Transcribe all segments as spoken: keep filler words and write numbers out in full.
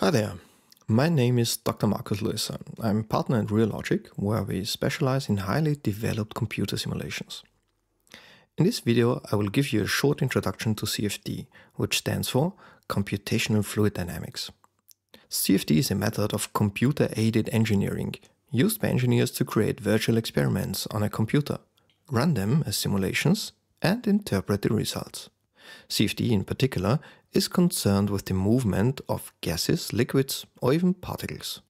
Hi there, my name is Doctor Markus Lewis. I'm a partner at RealLogic, where we specialize in highly developed computer simulations. In this video, I will give you a short introduction to C F D, which stands for Computational Fluid Dynamics. C F D is a method of computer-aided engineering, used by engineers to create virtual experiments on a computer, run them as simulations, and interpret the results. C F D in particular is concerned with the movement of gases, liquids, or even particles.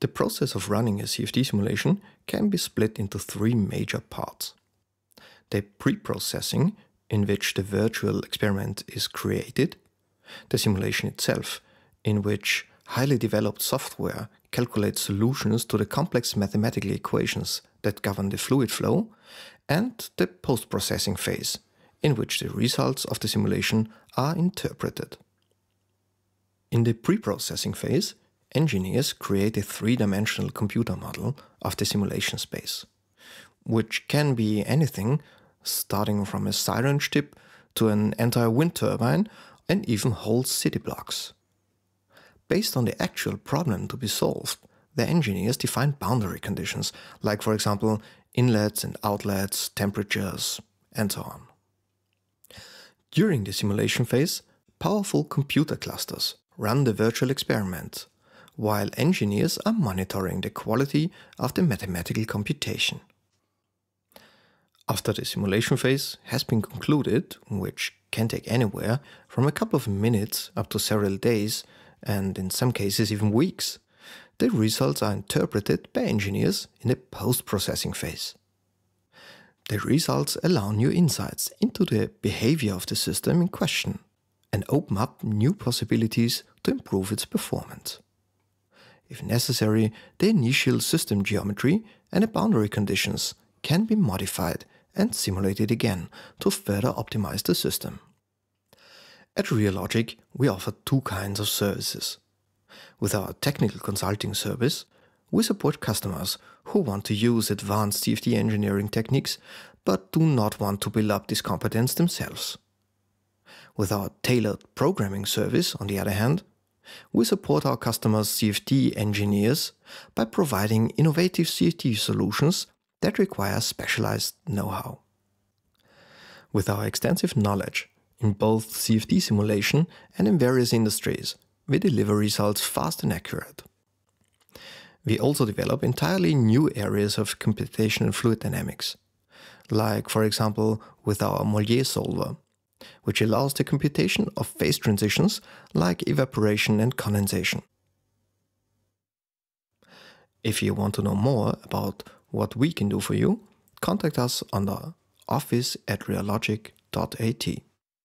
The process of running a C F D simulation can be split into three major parts. The pre-processing, in which the virtual experiment is created, the simulation itself, in which highly developed software calculates solutions to the complex mathematical equations that govern the fluid flow, and the post-processing phase, in which the results of the simulation are interpreted. In the pre-processing phase, engineers create a three-dimensional computer model of the simulation space, which can be anything, starting from a syringe tip to an entire wind turbine and even whole city blocks. Based on the actual problem to be solved, the engineers define boundary conditions, like for example, inlets and outlets, temperatures, and so on. During the simulation phase, powerful computer clusters run the virtual experiment, while engineers are monitoring the quality of the mathematical computation. After the simulation phase has been concluded, which can take anywhere from a couple of minutes up to several days, and in some cases even weeks, the results are interpreted by engineers in the post-processing phase. The results allow new insights into the behavior of the system in question and open up new possibilities to improve its performance. If necessary, the initial system geometry and the boundary conditions can be modified and simulated again to further optimize the system. At RealLogic, we offer two kinds of services. With our technical consulting service, we support customers who want to use advanced C F D engineering techniques but do not want to build up this competence themselves. With our tailored programming service, on the other hand, we support our customers' C F D engineers by providing innovative C F D solutions that require specialized know-how. With our extensive knowledge in both C F D simulation and in various industries, we deliver results fast and accurate. We also develop entirely new areas of computational fluid dynamics, like for example with our Mollier solver, which allows the computation of phase transitions like evaporation and condensation. If you want to know more about what we can do for you, contact us on the office at realogic dot A T.